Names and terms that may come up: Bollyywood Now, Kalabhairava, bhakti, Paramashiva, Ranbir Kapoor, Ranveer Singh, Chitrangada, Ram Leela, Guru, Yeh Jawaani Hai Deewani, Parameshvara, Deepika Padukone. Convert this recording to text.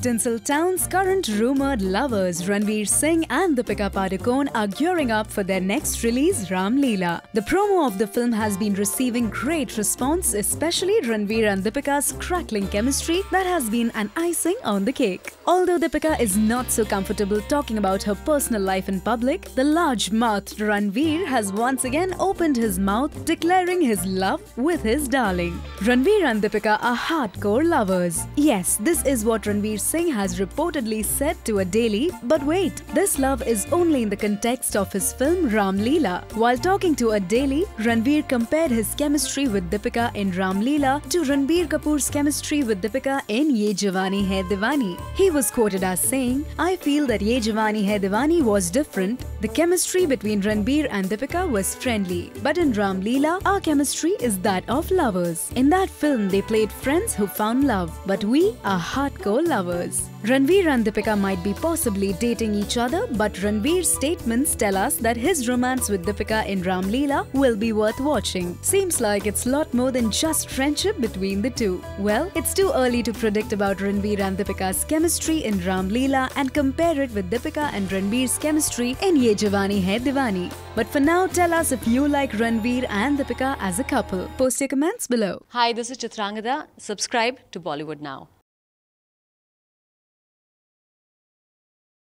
Tinseltown's current rumoured lovers Ranveer Singh and Deepika Padukone are gearing up for their next release, Ram Leela. The promo of the film has been receiving great response, especially Ranveer and Deepika's crackling chemistry that has been an icing on the cake. Although Deepika is not so comfortable talking about her personal life in public, the large-mouthed Ranveer has once again opened his mouth, declaring his love with his darling. Ranveer and Deepika are hardcore lovers. Yes, this is what Ranveer Singh has reportedly said to a daily, but wait, this love is only in the context of his film Ram Leela. While talking to a daily, Ranveer compared his chemistry with Deepika in Ram Leela to Ranbir Kapoor's chemistry with Deepika in Yeh Jawaani Hai Deewani. He was quoted as saying, "I feel that Yeh Jawaani Hai Deewani was different. The chemistry between Ranbir and Deepika was friendly, but in Ram Leela, our chemistry is that of lovers. In that film, they played friends who found love, but we are hardcore lovers." Ranveer and Deepika might be possibly dating each other, but Ranveer's statements tell us that his romance with Deepika in Ram Leela will be worth watching. Seems like it's a lot more than just friendship between the two. Well, it's too early to predict about Ranveer and Deepika's chemistry in Ram Leela and compare it with Deepika and Ranveer's chemistry in Yeh Jawaani Hai Deewani. But for now, tell us if you like Ranveer and Deepika as a couple. Post your comments below. Hi, this is Chitrangada. Subscribe to Bollywwood Now.